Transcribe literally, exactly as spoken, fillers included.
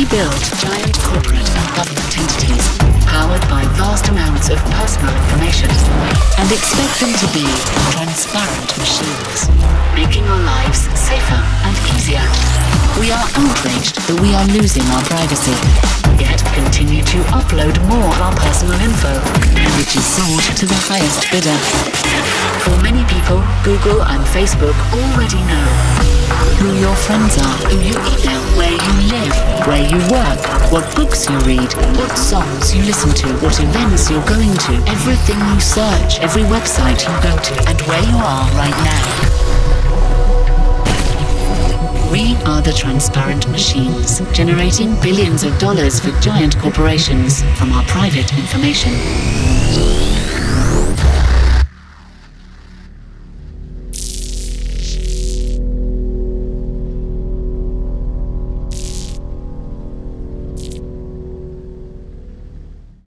We build giant corporate and government entities powered by vast amounts of personal information and expect them to be transparent machines, making our lives safer and easier. We are outraged that we are losing our privacy, yet continue to upload more of our personal info, which is sold to the highest bidder. For many people, Google and Facebook already know who your friends are, who you email, where you live, where you work, what books you read, what songs you listen to, what events you're going to, everything you search, every website you go to, and where you are right now. We are the transparent machines, generating billions of dollars for giant corporations from our private information.